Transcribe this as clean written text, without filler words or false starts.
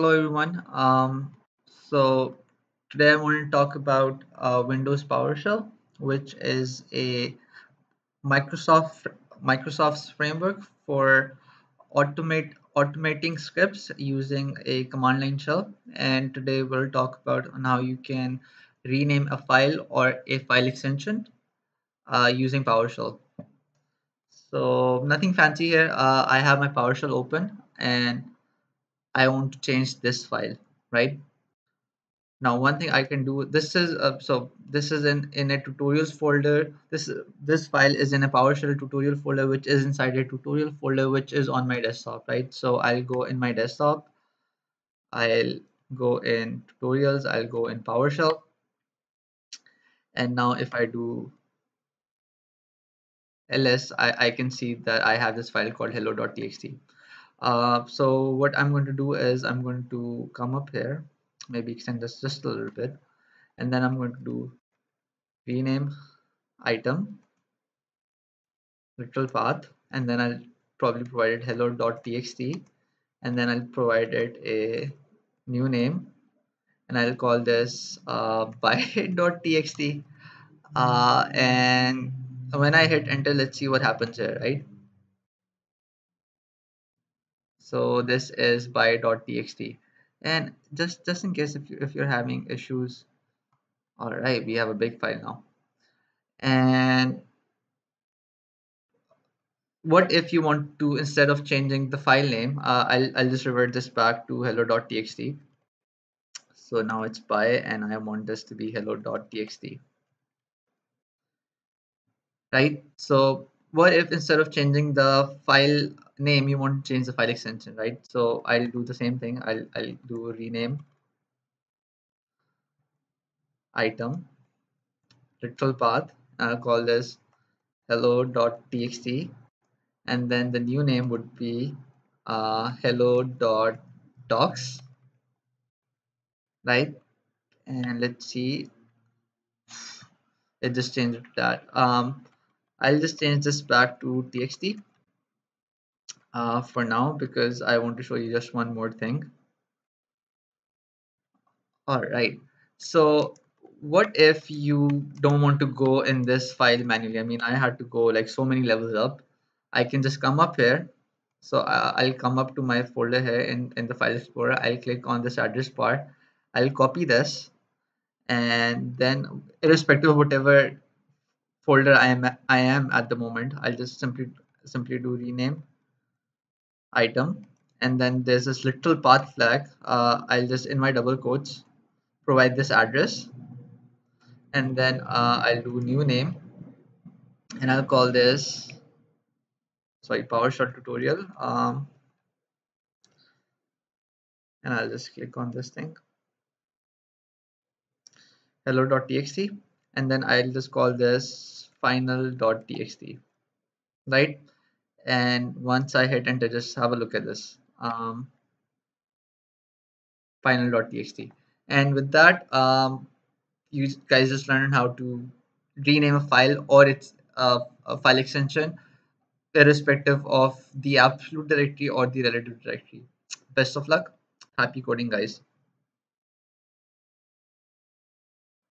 Hello everyone. So today I want to talk about Windows PowerShell, which is a Microsoft's framework for automating scripts using a command line shell. And today we'll talk about on how you can rename a file or a file extension using PowerShell. So nothing fancy here. I have my PowerShell open and I want to change this file. Right now, one thing I can do, this is in a tutorials folder. This file is in a PowerShell tutorial folder, which is inside a tutorial folder which is on my desktop, right? So I'll go in my desktop, I'll go in tutorials, I'll go in PowerShell, and now if I do ls, I can see that I have this file called hello.txt. So what I'm going to do is I'm going to come up here, maybe extend this just a little bit, and then I'm going to do Rename-Item, Literal Path, and then I'll probably provide it hello.txt, and then I'll provide it a new name, and I'll call this by.txt, and when I hit enter, let's see what happens here, right? So this is by.txt, and just in case if you're having issues, all right, we have a big file now. And what if you want to, instead of changing the file name, I'll just revert this back to hello.txt. So now it's by, and I want this to be hello.txt, right? So what if instead of changing the file name, you want to change the file extension, right? So I'll do the same thing. I'll do Rename-Item, Literal Path, and I'll call this hello.txt, and then the new name would be hello.docs, right? And let's see, it just changed that. I'll just change this back to txt for now, because I want to show you just one more thing. All right, so what if you don't want to go in this file manually? I mean, I had to go like so many levels up. I can just come up here. So I'll come up to my folder here in the file explorer. I'll click on this address bar. I'll copy this, and then irrespective of whatever folder I am at the moment, I'll just simply do Rename-Item, and then there's this literal path flag. I'll just, in my double quotes, provide this address, and then I'll do new name, and I'll call this PowerShell tutorial, and I'll just click on this thing, hello.txt, and then I'll just call this final.txt, right? And once I hit enter, just have a look at this final.txt. and with that, you guys just learned how to rename a file or its a file extension irrespective of the absolute directory or the relative directory. Best of luck. Happy coding, guys.